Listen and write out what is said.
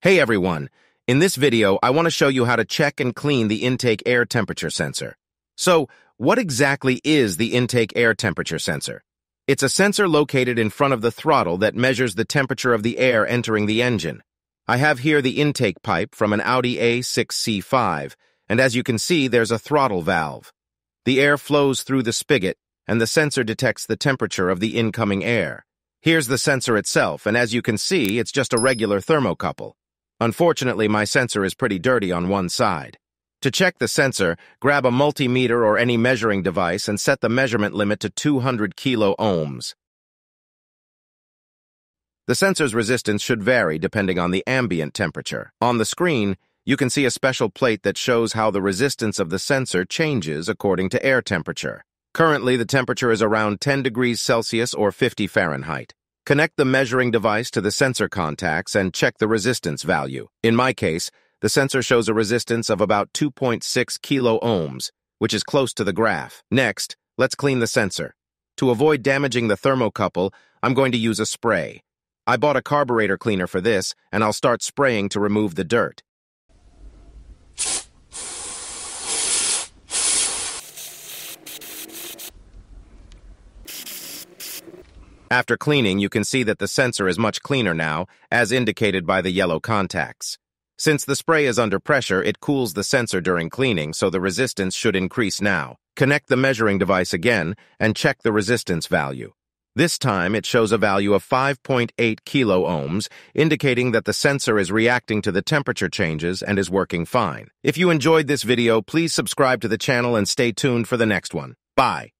Hey everyone, in this video I want to show you how to check and clean the intake air temperature sensor. So, what exactly is the intake air temperature sensor? It's a sensor located in front of the throttle that measures the temperature of the air entering the engine. I have here the intake pipe from an Audi A6 C5, and as you can see there's a throttle valve. The air flows through the spigot, and the sensor detects the temperature of the incoming air. Here's the sensor itself, and as you can see it's just a regular thermocouple. Unfortunately, my sensor is pretty dirty on one side. To check the sensor, grab a multimeter or any measuring device and set the measurement limit to 200 kilo ohms. The sensor's resistance should vary depending on the ambient temperature. On the screen, you can see a special plate that shows how the resistance of the sensor changes according to air temperature. Currently, the temperature is around 10 degrees Celsius or 50 Fahrenheit. Connect the measuring device to the sensor contacts and check the resistance value. In my case, the sensor shows a resistance of about 2.6 kilo ohms, which is close to the graph. Next, let's clean the sensor. To avoid damaging the thermocouple, I'm going to use a spray. I bought a carburetor cleaner for this, and I'll start spraying to remove the dirt. After cleaning, you can see that the sensor is much cleaner now, as indicated by the yellow contacts. Since the spray is under pressure, it cools the sensor during cleaning, so the resistance should increase now. Connect the measuring device again and check the resistance value. This time, it shows a value of 5.8 kilo ohms, indicating that the sensor is reacting to the temperature changes and is working fine. If you enjoyed this video, please subscribe to the channel and stay tuned for the next one. Bye!